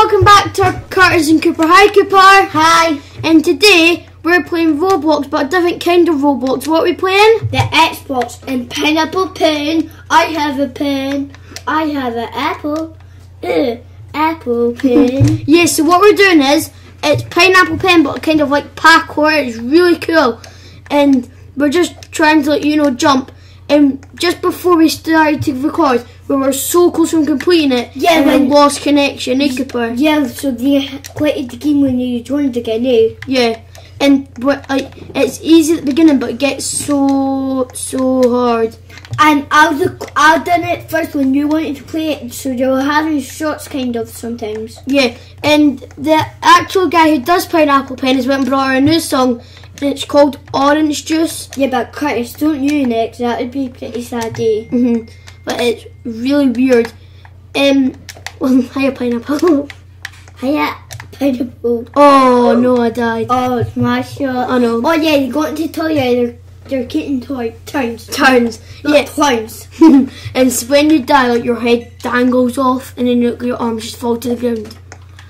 welcome back to our Curtis and Cooper. Hi Cooper. Hi. And today we're playing Roblox, but a different kind of Roblox. What are we playing? The Xbox and Pineapple Pen. I have a pen. I have an apple. Apple pen. Yeah, so what we're doing is, it's Pineapple Pen, but kind of like parkour. It's really cool. And we're just trying to, you know, jump. And just before we started to record, we were so close from completing it, and then lost connection, Cooper. Yeah, so they quit the game when you joined again, eh? Yeah, and like, it's easy at the beginning, but it gets so hard. And I've done it first when you wanted to play it, so you were having shots kind of sometimes. Yeah, and the actual guy who does Pineapple Pen has went and brought her a new song. It's called Orange Juice. Yeah, but Curtis, don't you next? That would be a pretty sad day. But it's really weird. Well, hiya pineapple. Hiya pineapple. Oh no, I died. Oh, it's my shot. I know. Oh yeah, you got into toy. They're getting toy turns. Turns. Yeah, turns. And so when you die, like your head dangles off, and then your arms just fall to the ground.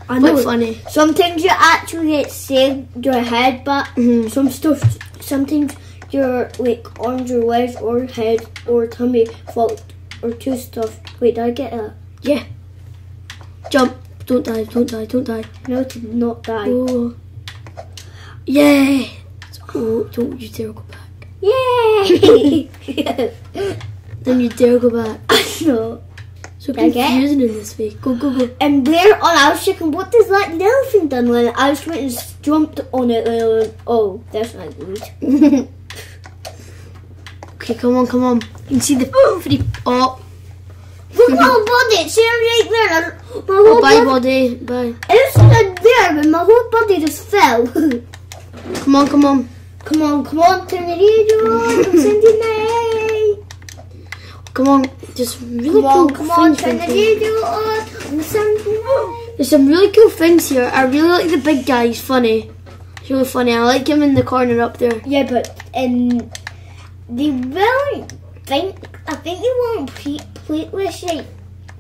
I know. Quite funny. Sometimes you actually get saved your head, but sometimes your like arms or legs or head or tummy fault or two stuff. Wait, did I get that? Yeah. Jump. Don't die, don't die, don't die. No, to not die. Oh. Yeah. Oh, don't you dare go back. Yay! Don't you dare go back. I know. So confusing in this way. Go, go, go. And where on I was checking, what does that elephant done when I just went and jumped on it? Oh, that's not good. Okay, come on, come on. You can see the flip. Oh. Look my whole body, see I'm right there. My whole body. Bye. I was there, but my whole body just fell. Come on, come on. Come on, come on, turn the radio on, Sunday night. Come on. Just really cool things. There's some really cool things here. I really like the big guy. He's funny. He's really funny. I like him in the corner up there. Yeah, but they really I think they won't play this right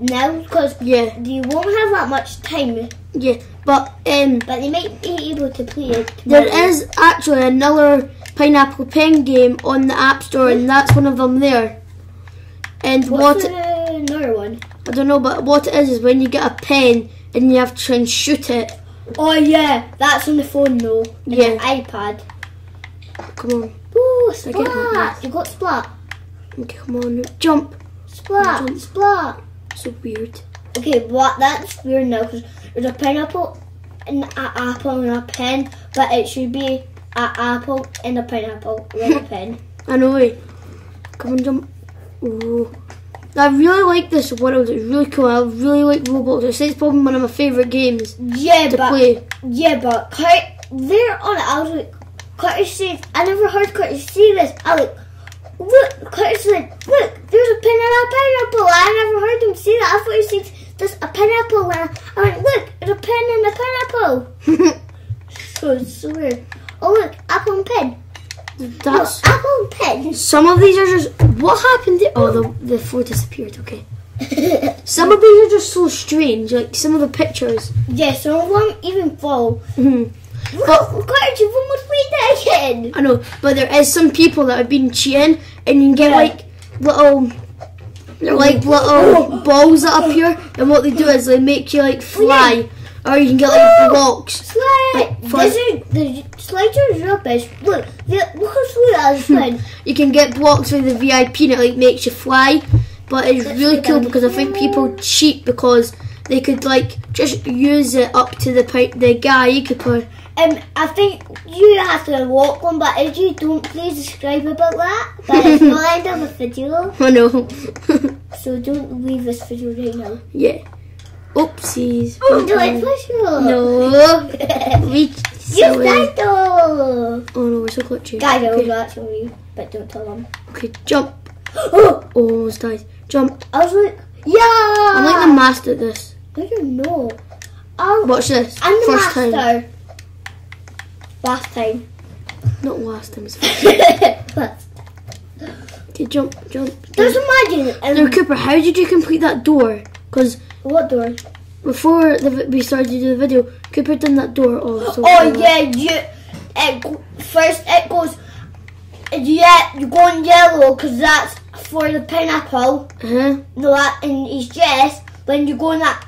now because they won't have that much time. Yeah, but they might be able to play it tomorrow. There is actually another Pineapple Pen game on the App Store, and that's one of them there. And another one? I don't know, but what it is when you get a pen and you have to try and shoot it. Oh yeah, that's on the phone though. Yeah. An iPad. Come on. Ooh, splat. You got splat. Okay, come on. Jump. Splat. Jump. Splat. So weird. Okay, what? That's weird now because there's a pineapple and an apple and a pen, but it should be an apple and a pineapple with a pen. I know it. Come on, jump. Ooh. I really like this world, it's really cool. I really like Roblox, it's probably one of my favourite games to play. Yeah, but there on it, I was like, Curtis said, I never heard Curtis say this. I was like, look, Curtis said, look, there's a pen and a pineapple. I never heard him say that. I thought he said, there's a pineapple. And I went, look, there's a pen and a pineapple. So it's so weird. Oh, look, apple and pen. That's no, apple pen. Some of these are just what happened. Oh, the floor disappeared. Okay. Some of these are just so strange. Like some of the pictures. Yeah, some of them even fall. But God, you've almost played that again. I know, but there is some people that have been cheating, and you can get like little, they're like little balls that appear, and what they do is they make you like fly. Or you can get like blocks. Slide! The slides are rubbish. Look, look how slow that is slide. You can get blocks with the VIP and it like makes you fly. But it's really cool because I think people cheat because they could like just use it up to the guy you could put. I think you have to walk one, but if you don't, please subscribe about that. That is not end of the video. I know. So don't leave this video right now. Yeah. Oopsies. Oh, do I push you? No. You died though. Oh no, we're so clutchy. Guys, I will watch on you, but don't tell them. Okay, jump. Oh, almost died. Jump. I was like, yeah. I'm like the master at this. No, you're not. Watch this. I'm the master. Last time. Not last time, it's first time. Okay, jump, jump. Just imagine. Now, Cooper, how did you complete that door? Because... What door? before we started to do the video, could put in that door also. Oh yeah, first it goes, yeah, you go on yellow because that's for the pineapple. No, that in his dress. When you go on that,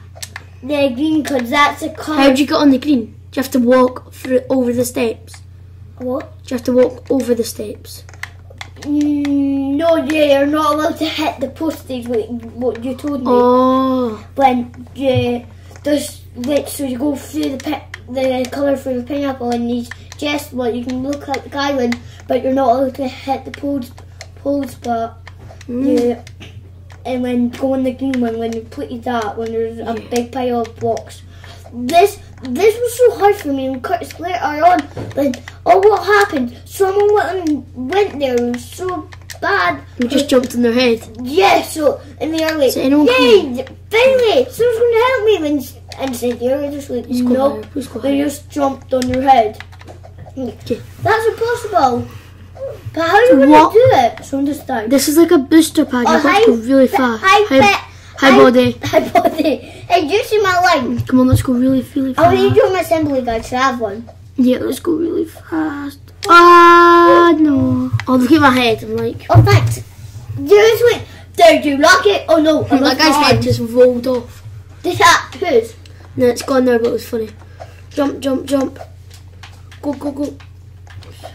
the green, because that's a colour. How do you get on the green? Do you have to walk through over the steps? What? Do you have to walk over the steps? No, yeah, you're not allowed to hit the postage, like what you told me. Oh. When you just like, so you go through the colour for the pineapple and you just what you can look like the island, but you're not allowed to hit the poles, but you, and when go on the green one, when you put that, when there's a big pile of blocks. This was so hard for me, and Curtis later on, like, oh, what happened? Someone went there, it was so bad. We just jumped in their head. Yeah, so, and they are like, yay, finally, someone's going to help me, and said, you're just like, no, they just jumped on your head. Okay. That's impossible. But how do you want to do it? So understand. This is like a booster pad, you have to go really fast. Hi, body. Hey, do you see my line? Come on, let's go really fast. I want you to do my assembly, guys. Should I have one? Yeah, let's go really fast. Ah, no. Oh, look at my head. I'm like... Oh, thanks. Seriously? Did you lock it? Oh, no. That guy's head just rolled off. Did that? Whose? No, it's gone there, but it was funny. Jump, jump, jump. Go, go, go.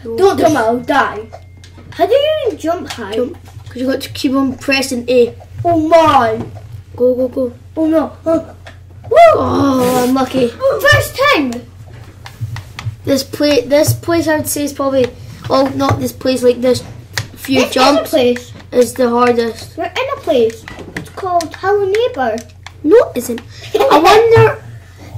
So don't jump, I'll die. How do you even jump high? Jump. Because you've got to keep on pressing A. Oh, my. Go, go, go. Oh, no. Oh, oh, I'm lucky. First time. This place I would say is probably, well, not this place, like this few jumps is the hardest. We're in a place. It's called Hello Neighbor. No, it isn't. I wonder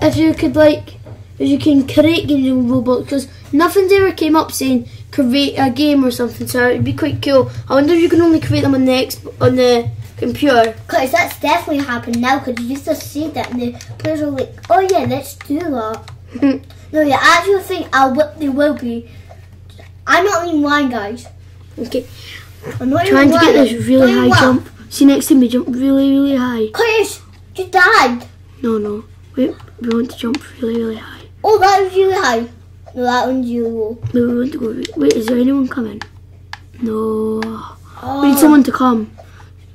if you could, like, if you can create games in Roblox, because nothing's ever came up saying create a game or something, so it would be quite cool. I wonder if you can only create them on the computer. Because that's definitely happened now, because you used to see that and the players were like, oh yeah, let's do that. No, the actual thing they will be. I'm not even lying, guys. Okay. I'm not trying to get this really high jump. See, next time we jump really high. Curtis, you died. No, no. Wait, we want to jump really high. Oh, that was really high. No, that one's really low. No, we want to go. Wait, is there anyone coming? No. Oh. We need someone to come.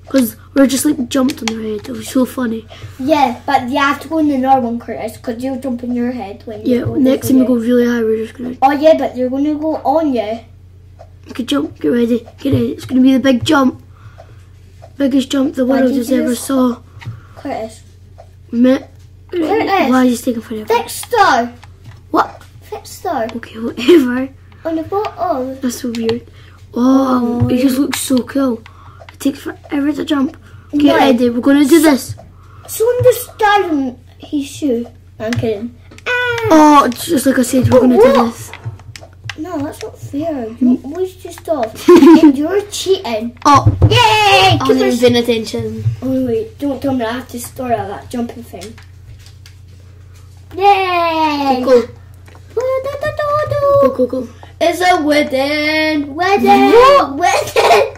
Because we're just like jumped on their head. It was so funny. Yeah, but you have to go in the normal one, Curtis, because you'll jump on your head when you go. Yeah, next time we go really high, we're just gonna. Oh yeah, but you're gonna go on you. Okay, jump. Get ready. Get ready. It's gonna be the big jump, biggest jump the world has ever saw. Curtis. Curtis. Why is he taking forever? Fixed star. What? Fixed star. Okay, whatever. On the bottom. That's so weird. Oh, it just looks so cool. It takes forever to jump. Okay, Eddie, we're going to do this. Someone just died on his shoe. I'm kidding. Oh, just like I said, we're going to do this. No, that's not fair. You always just off. And you're cheating. Oh. Yay! Because I was paying attention. Oh, wait. Don't tell me I have to start out that jumping thing. Yay! Go, go. Go, go, go. It's a wedding. Wedding. What? Wedding.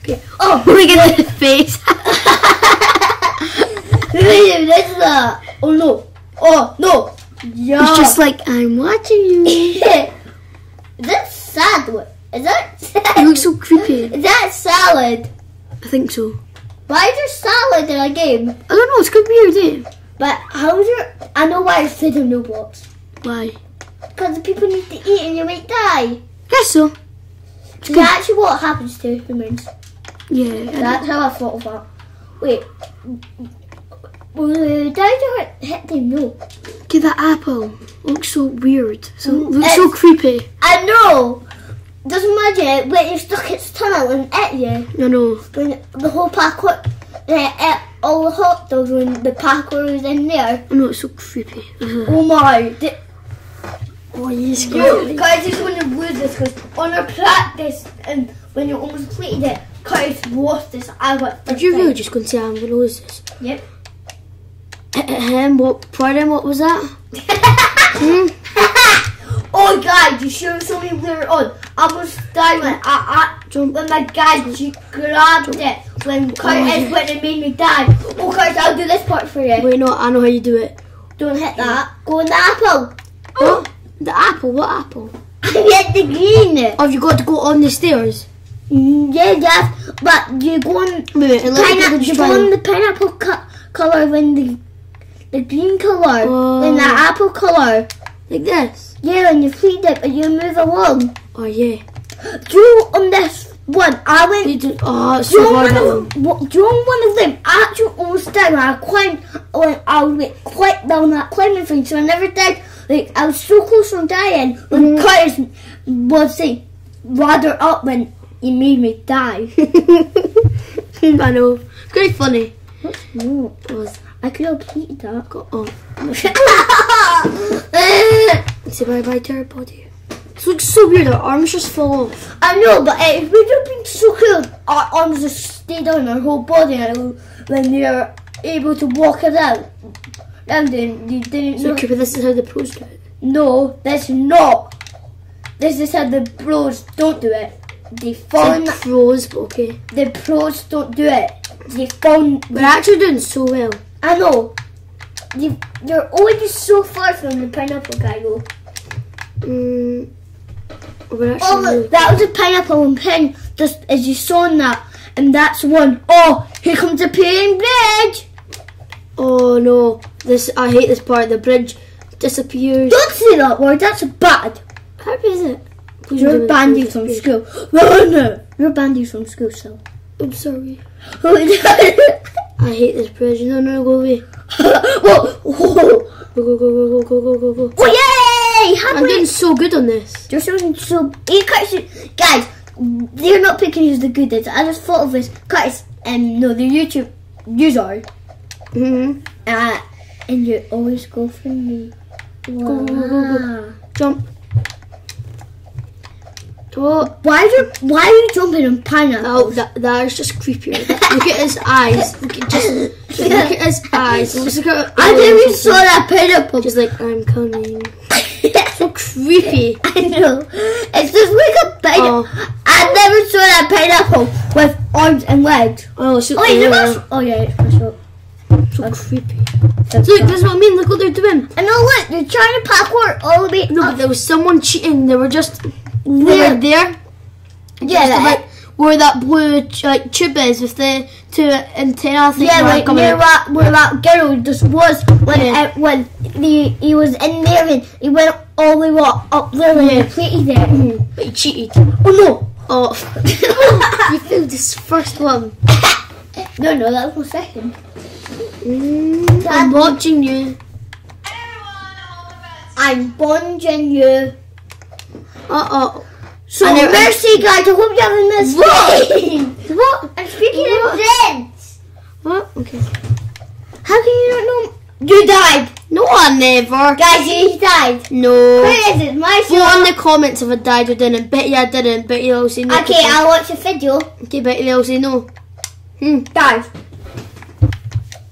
Okay. Oh, look at his face. That's that. Oh no. Oh no. Yeah. It's just like, I'm watching you. That's sad. Is that sad? You look so creepy. Is that salad? I think so. Why is there salad in a game? I don't know. It's going to be your day. But how's your... I know why it's in no box. Why? Because the people need to eat and you might die. Guess so. That's actually what happens to humans. Yeah, that's how I thought of that. Wait, did you hit them? No. Okay, that apple looks so weird. So looks so creepy. I know. Doesn't matter when you're stuck its tunnel and at you. I know. When the whole parkour, all the hot dogs when the parkour was in there. I know, it's so creepy. Oh my! Oh, he's good. Guys, he's going to lose this because on our practice and when you almost completed it, Curtis lost this. Did you really just go and say I'm going to lose this? Yep. What was that? Oh, guys, you should have told me later on. I almost died when my guy grabbed it. when Curtis went and made me die. Oh, Curtis, I'll do this part for you. Wait, no, I know how you do it. Don't hit that. Go on the apple. Oh, the apple? What apple? I hit the green. Oh, you got to go on the stairs. Yeah, yes, but you go on. Wait, you go on the pineapple color when the green color, when the apple color, like this. Yeah, and you flip it and you move along. Oh yeah. Do on this one. I went. During one of them, I actually almost died. I climbed. I went quite down that climbing thing, so I never died. Like I was so close from dying when Curtis was like rather up when he made me die. I know. It's quite funny. No, it was. I could have completed that. Got off. Say bye bye to our body. This looks so weird. Our arms just fall off. I know, but if we would have been so cool, our arms just stayed on our whole body when we were able to walk it out. And then you didn't. So, okay, but this is how the pros do it. No, that's not. This is how the pros don't do it. They fall. The pros, okay. The pros don't do it. They fall. We're actually doing so well. I know. You're already so far from the pineapple guy, though. Oh, look, that was a pineapple pen, just as you saw in that. And that's one. Oh, here comes the pain bridge. Oh no, I hate this part. The bridge disappears. Don't say that word, that's bad. How is it? You're bandied from school. No, no. You're bandied from school, so. I'm sorry. I hate this bridge. No, no, go away. Whoa. Whoa. Go, go, go, go, go, go, go, go. Oh, yay! I'm doing so good on this. You're doing so good. Guys, they're not picking who's the goodest. I just thought of this. Guys, no, the YouTube user. And you always go for me. Wow. Go, go, go, go. Jump. Oh. Why are you jumping on pineapples? Oh, that is just creepy. Look at his eyes. Look at his eyes. I never even saw that pineapple. Just like, I'm coming. So creepy. I know. It's just like a pineapple. Oh. I never saw that pineapple with arms and legs. Oh, so yeah, it's so creepy. That's look, that's what I mean. Look what they're doing. I know. Look, they're trying to parkour all the way. No, but there was someone cheating. They were just. There, there. Yeah, like where that blue tube is with the two antenna things. Yeah, like near that, where that girl just was when he was in there and he went all the way up there and he played there. But he cheated. Oh no! Oh, you failed this first one. No, no, that was my second. I'm watching you. I'm bonding you. Uh-oh. So, mercy, guys, I hope you haven't missed it. What? I'm speaking in friends. What? Okay. How can you not know? You died. No, I never. Guys, you died. No. Where is it? My show. Go in the comments if I died or didn't. Bet you I didn't. Bet you'll say no. Okay, I'll watch the video. Okay, bet you'll say no. Dive.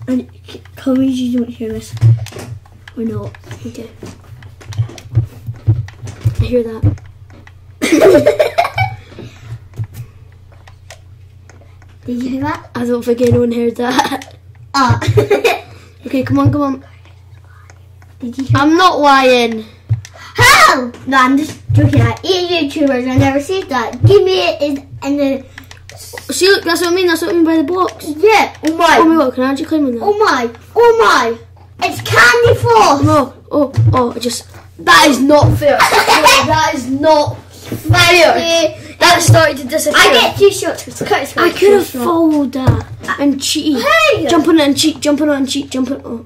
And comments you don't hear us. Or not. Okay. I hear that. Did you hear that? I don't think anyone heard that. Ah. Okay, come on, come on. Did you hear I'm not lying. How? No, I'm just joking. I hate YouTubers. I never said that. Give me it in the. See, look, that's what I mean. That's what I mean by the blocks. Yeah. Oh my. Oh my God, can I actually climb on that? Oh my. Oh my. It's candy floss. No. Oh, oh, I just. That is not fair. That is not fair. That started to disappear. I get two shots. I could have followed that and cheated. Hey. Jump on it and cheat. Jump on it and cheat. Jump on it. Oh.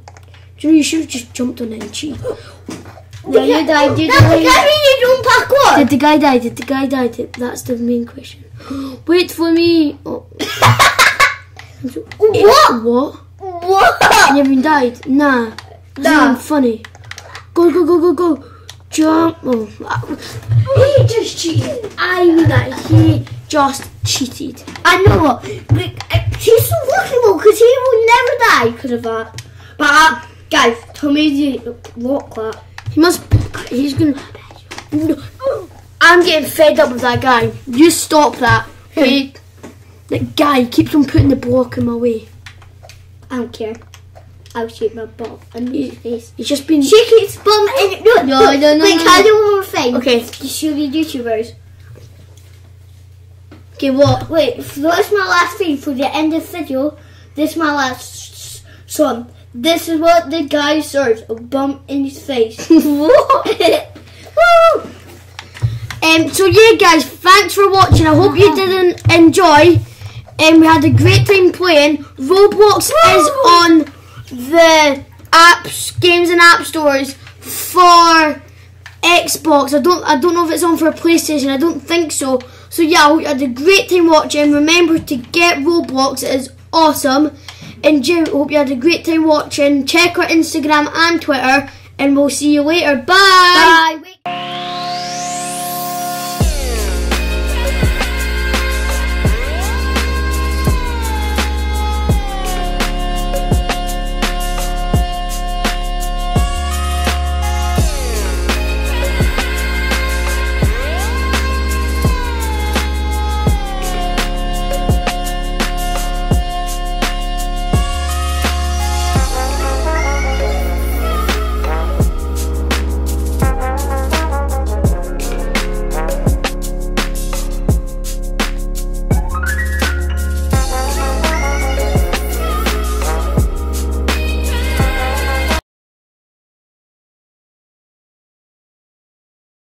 Do you know you should have just jumped on it and cheated? No, you died. You died. That means you don't parkour. Did the guy die? Did the guy die? That's the main question. Wait for me. Oh. What? What? What? You haven't died. Nah. That's even funny. Go, go, go, go, go. Jump. Oh. He just cheated. I knew that. He just cheated. I know what. He's so lucky though, because he will never die because of that. But, guys, Tommy didn't lock that. He must. He's going to. I'm getting fed up with that guy. You stop that. Hey. That guy keeps on putting the block in my way. I don't care. I'll shoot my ball in his face. He's just been... She keeps bumping... No. Like, I do one more thing. Okay. Just show the YouTubers. Okay, what? Wait, that's my last thing for the end of the video. This is my last song. This is what the guy serves. A bump in his face. What? Woo! So yeah guys, thanks for watching. I hope you did enjoy. We had a great time playing. Roblox is on the apps, games and app stores for Xbox. I don't know if it's on for PlayStation. I don't think so. So yeah, I hope you had a great time watching. Remember to get Roblox. It is awesome. And Jim, hope you had a great time watching. Check our Instagram and Twitter, and we'll see you later. Bye. Bye.